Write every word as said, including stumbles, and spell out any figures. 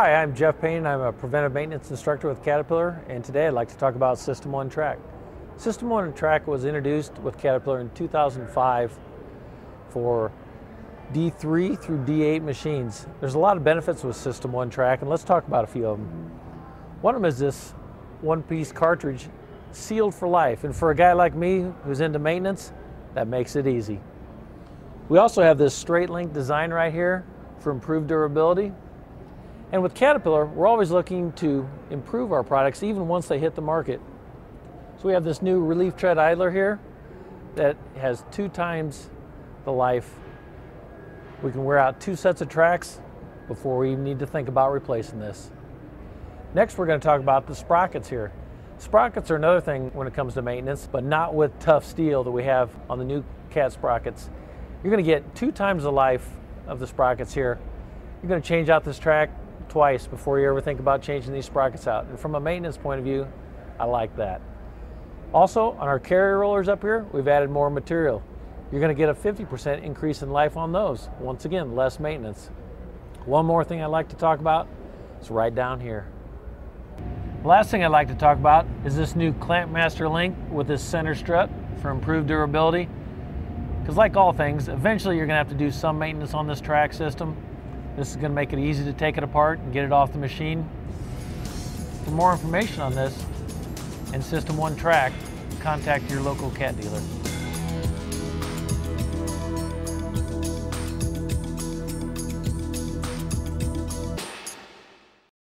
Hi, I'm Jeff Payne. I'm a preventive maintenance instructor with Caterpillar, and today I'd like to talk about System One Track. System One Track was introduced with Caterpillar in two thousand five for D three through D eight machines. There's a lot of benefits with System One Track, and let's talk about a few of them. One of them is this one-piece cartridge sealed for life, and for a guy like me who's into maintenance, that makes it easy. We also have this straight link design right here for improved durability. And with Caterpillar, we're always looking to improve our products even once they hit the market. So we have this new relief tread idler here that has two times the life. We can wear out two sets of tracks before we even need to think about replacing this. Next, we're going to talk about the sprockets here. Sprockets are another thing when it comes to maintenance, but not with tough steel that we have on the new Cat sprockets. You're going to get two times the life of the sprockets here. You're going to change out this track twice before you ever think about changing these sprockets out. And from a maintenance point of view, I like that. Also, on our carrier rollers up here, we've added more material. You're going to get a fifty percent increase in life on those. Once again, less maintenance. One more thing I'd like to talk about is right down here. The last thing I'd like to talk about is this new Clamp Master link with this center strut for improved durability. Because like all things, eventually you're going to have to do some maintenance on this track system. This is going to make it easy to take it apart and get it off the machine. For more information on this and System One Track, contact your local Cat dealer.